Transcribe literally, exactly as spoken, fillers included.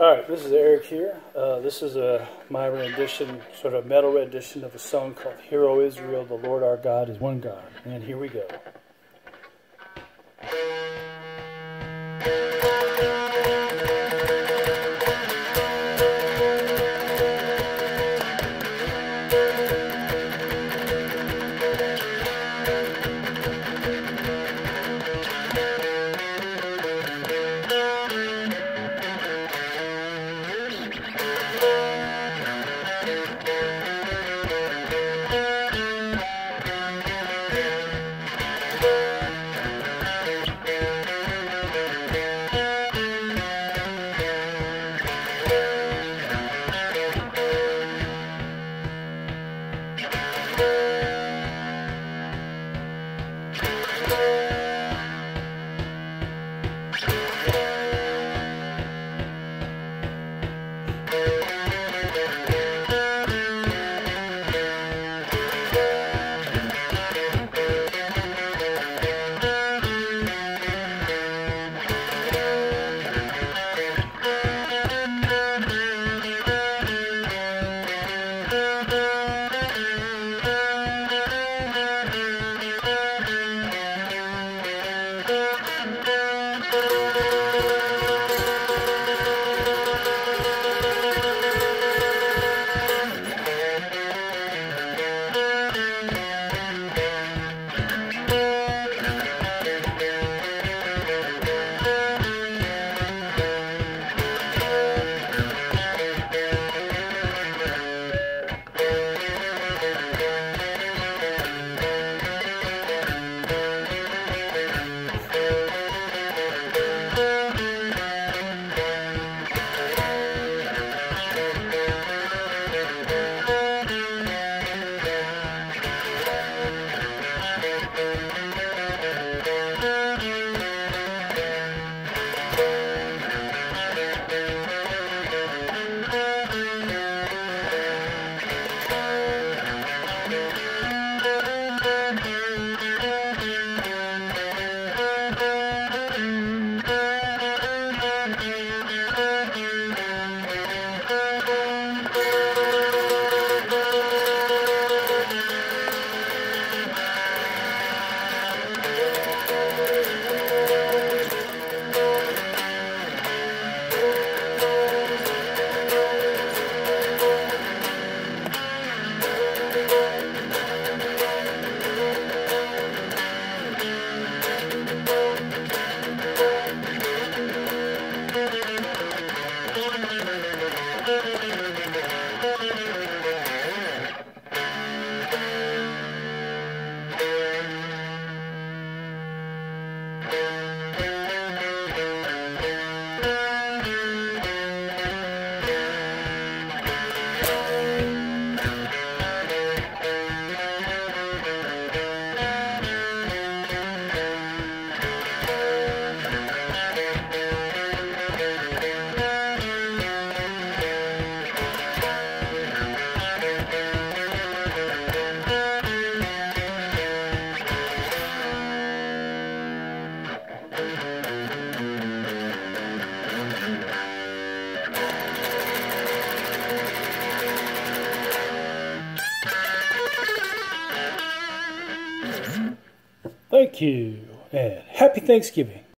All right, this is Eric here. Uh, this is a my rendition, sort of metal rendition of a song called Hear O Israel, the Lord our God is one God. And here we go. Thank you, and happy Thanksgiving.